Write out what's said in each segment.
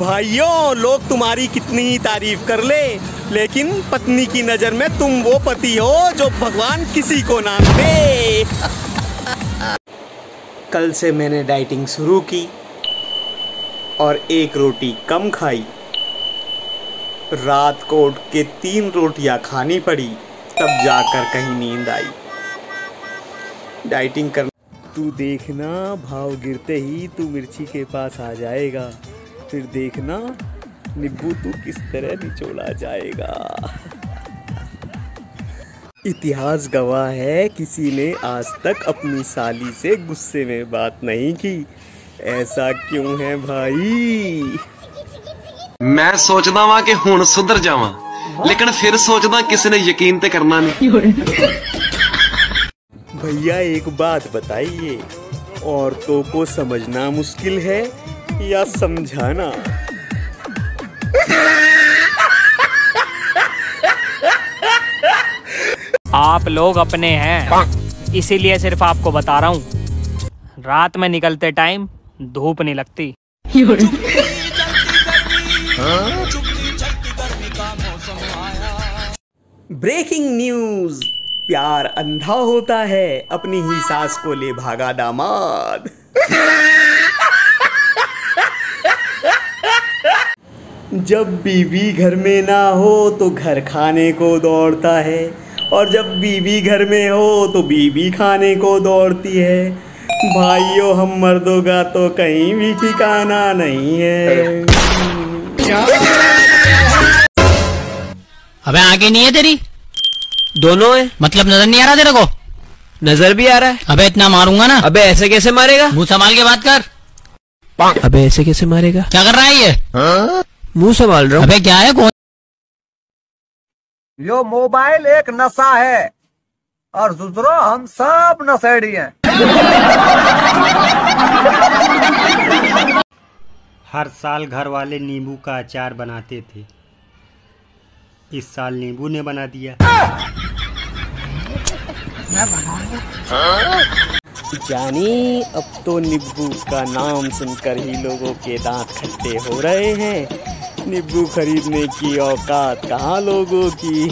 भाइयों, लोग तुम्हारी कितनी ही तारीफ कर ले, लेकिन पत्नी की नज़र में तुम वो पति हो जो भगवान किसी को ना दे। कल से मैंने डाइटिंग शुरू की और एक रोटी कम खाई। रात को उठ के 3 रोटियां खानी पड़ी, तब जाकर कहीं नींद आई। डाइटिंग कर तू देखना, भाव गिरते ही तू मिर्ची के पास आ जाएगा, फिर देखना नींबू तू किस तरह निचोड़ा जाएगा। इतिहास गवाह है, किसी ने आज तक अपनी साली से गुस्से में बात नहीं की। ऐसा क्यों है भाई? मैं सोचदा वां कि हुण सुधर जावां, लेकिन फिर सोचदा किसी ने यकीन ते करना नहीं। भैया एक बात बताइए, औरतों को समझना मुश्किल है या समझाना? आप लोग अपने हैं, इसीलिए सिर्फ आपको बता रहा हूँ। रात में निकलते टाइम धूप नहीं लगती। ब्रेकिंग न्यूज, प्यार अंधा होता है, अपनी ही सास को ले भागा दामाद। जब बीवी घर में ना हो तो घर खाने को दौड़ता है, और जब बीवी घर में हो तो बीवी खाने को दौड़ती है। भाइयों, हम मर्दों का तो कहीं भी ठिकाना नहीं है। अबे आगे नहीं है तेरी, दोनों है। मतलब नजर नहीं आ रहा तेरे को? नजर भी आ रहा है। अबे इतना मारूंगा ना। अबे ऐसे कैसे मारेगा? मुंह संभाल के बात कर। अबे ऐसे कैसे मारेगा? क्या कर रहा है ये? मुंह संभाल रहा हूँ। अबे क्या है? कौन? यो मोबाइल एक नशा है और जुजरो हम सब नशेड़ी हैं। हर साल घर वाले नींबू का अचार बनाते थे, इस साल नींबू ने बना दिया। जानी, अब तो नींबू का नाम सुनकर ही लोगों के दांत खट्टे हो रहे हैं। नींबू खरीदने की औकात कहाँ लोगों की।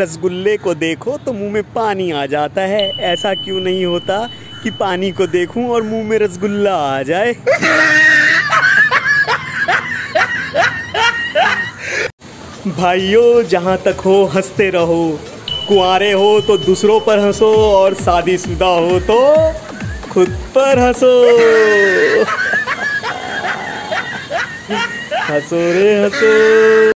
रसगुल्ले को देखो तो मुंह में पानी आ जाता है, ऐसा क्यों नहीं होता कि पानी को देखूं और मुंह में रसगुल्ला आ जाए? भाइयों, जहां तक हो हंसते रहो। कुंवारे हो तो दूसरों पर हंसो, और शादीशुदा हो तो खुद पर हंसो। हंसो रे हंसो।